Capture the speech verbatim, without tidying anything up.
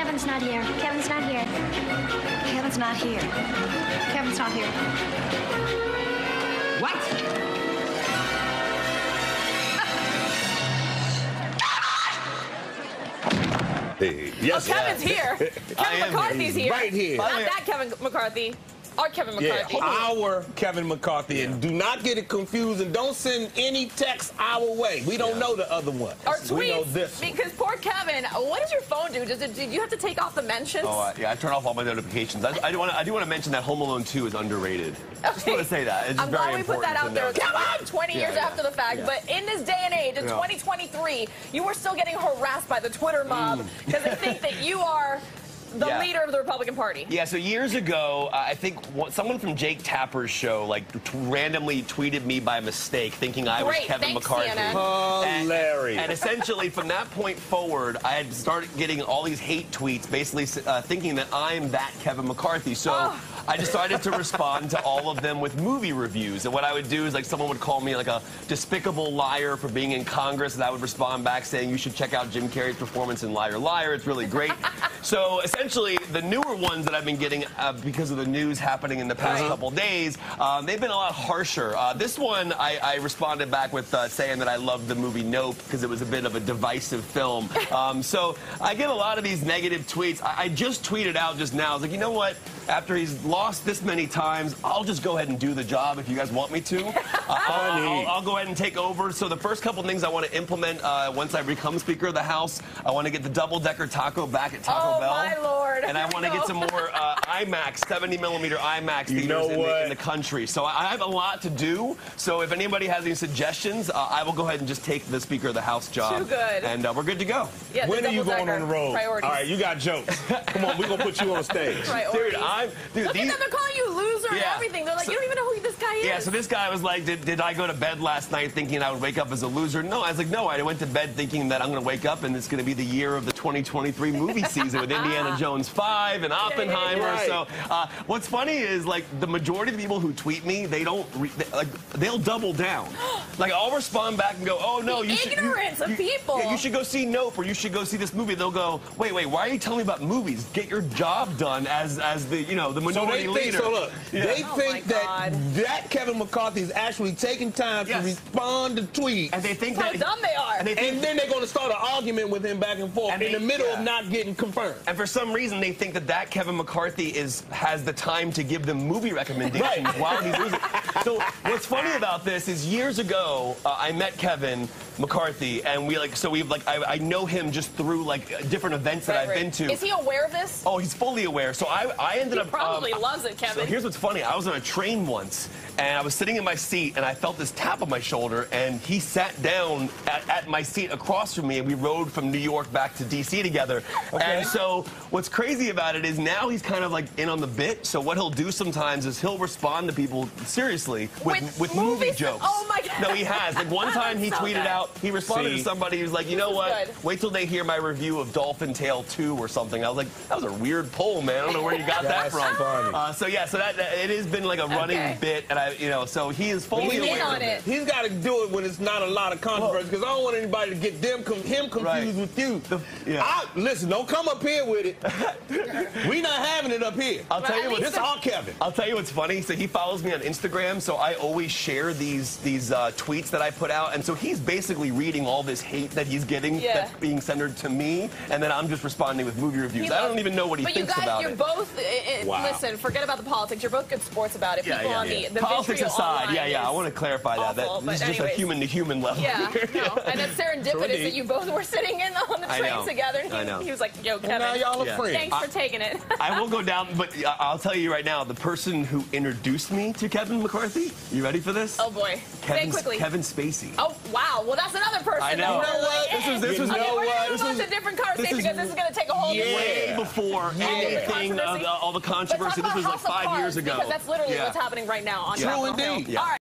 Kevin's not here. Kevin's not here. Kevin's not here. Kevin's not here. What? Hey, yes, oh, Kevin's yeah. here. Kevin McCarthy's here. Right here. Not that Kevin McCarthy. Our Kevin McCarthy. Yeah, our Kevin McCarthy. Yeah. And do not get it confused, and don't send any text our way. We don't yeah. know the other one. Or tweets. We know this one. Because poor Kevin, what does your phone do? Does it, do you have to take off the mentions? Oh, uh, yeah, I turn off all my notifications. I, I do want to mention that Home Alone two is underrated. Okay. I just want to say that. It's I'm very glad we put that out there. Come on! twenty yeah, years yeah, after the fact. Yeah. But in this day and age, in yeah. twenty twenty-three, you are still getting harassed by the Twitter mob because mm. they think that you are... the yeah. leader of the Republican Party. Yeah, so years ago, uh, I think one, someone from Jake Tapper's show, like, t randomly tweeted me by mistake, thinking I Great. was Kevin Thanks, McCarthy. And, Hilarious. And essentially, from that point forward, I had started getting all these hate tweets, basically uh, thinking that I'm that Kevin McCarthy. So oh. I decided to respond to all of them with movie reviews. And what I would do is, like, someone would call me, like, a despicable liar for being in Congress, and I would respond back saying, you should check out Jim Carrey's performance in Liar Liar. It's really great. So essentially, the newer ones that I've been getting uh, because of the news happening in the past couple days, um, they've been a lot harsher. Uh, this one, I, I responded back with uh, saying that I loved the movie Nope because it was a bit of a divisive film. Um, so I get a lot of these negative tweets. I, I just tweeted out just now. I was like, you know what? After he's lost this many times, I'll just go ahead and do the job if you guys want me to. Uh, I'll, I'll, I'll go ahead and take over. So the first couple things I want to implement uh, once I become Speaker of the House, I want to get the double-decker taco back at Taco Bell. Oh, my Lord. And I want to get some more uh, IMAX, seventy millimeter IMAX theaters you know in, the, in the country. So I have a lot to do. So if anybody has any suggestions, uh, I will go ahead and just take the Speaker of the House job. Too good. And uh, we're good to go. Yeah, when are you going on the road? Priorities. All right, you got jokes. Come on, we're going to put you on stage. Dude, I'm... Dude, Look these, at them, they're calling you loser yeah, and everything. They're like, so, you don't even know who this guy is. Yeah, so this guy was like, did, did I go to bed last night thinking I would wake up as a loser? No, I was like, no, I went to bed thinking that I'm going to wake up and it's going to be the year of the twenty twenty-three movie season with Indiana Jones five and Oppenheimer. Yeah, yeah, yeah. Right. So uh, what's funny is, like, the majority of the people who tweet me, they don't, re they, like, they'll double down. Like, I'll respond back and go, oh, no, the you ignorance should, you, of you, people. Yeah, you should go see Nope or you should go see this movie. They'll go, wait, wait, why are you telling me about movies? Get your job done as, as the, you know, the minority so they leader. Think, so look, yeah. they oh think that that Kevin McCarthy is actually taking time yes. to respond to tweets. And they think That's that how dumb they are. And, they think, and then they're going to start an argument with him back and forth and in they, the middle yeah. of not getting confirmed. And for some reason, they think that that Kevin McCarthy is has the time to give them movie recommendations right. while he's losing. So what's funny about this is years ago, uh, I met Kevin McCarthy, and we like so we like I, I know him just through like different events that right, I've right. been to. Is he aware of this? Oh, he's fully aware. So I I ended he up probably um, loves it, Kevin. So here's what's funny: I was on a train once, and I was sitting in my seat, and I felt this tap on my shoulder, and he sat down at, at my seat across from me, and we rode from New York back to D C together. Okay. And so what's crazy about it is now he's kind of like in on the bit. So what he'll do sometimes is he'll respond to people seriously with with, with movie jokes. Oh my God! No, he has. Like one time he so tweeted bad. out. He responded See, to somebody who's like, you know what? Good. Wait till they hear my review of Dolphin Tale two or something. I was like, that was a weird poll, man. I don't know where you got that from. Uh, so yeah, so that, that it has been like a running okay. bit, and I, you know, so he is fully He's aware on of it. it. He's got to do it when it's not a lot of controversy, because I don't want anybody to get them com him confused right. with you. The, yeah. I, listen, don't come up here with it. We're not having it up here. I'll tell well, you what. This is all Kevin. I'll tell you what's funny. So he follows me on Instagram, so I always share these these uh, tweets that I put out, and so he's basically reading all this hate that he's getting yeah. that's being centered to me, and then I'm just responding with movie reviews. He I don't even know what he but thinks you guys, about you're it. Both, it, it wow. listen, forget about the politics. You're both good sports about it. Yeah, People yeah, on yeah. the, the politics aside, yeah, yeah. I want to clarify that. Awful, that it's just anyways, a human-to-human level. Yeah, no. And it's serendipitous that you both were sitting in on the train together. And he, I know. He was like, "Yo, Kevin, well, now y'all yeah. thanks I, for taking it." I will go down, but I'll tell you right now, the person who introduced me to Kevin McCarthy. You ready for this? Oh boy, Kevin, quickly. Kevin Spacey. Oh wow, well that's. Another person. I know. You know what? This was, this was, you know what? This was a different conversation because this is going to take a whole yeah. way before yeah. anything of uh, all the controversy. This was like five years ago. Because that's literally yeah. what's happening right now on True Capitol Hill. Indeed. Yeah. All right.